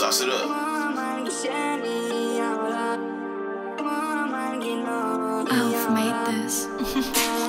Sauce it up. I've made this.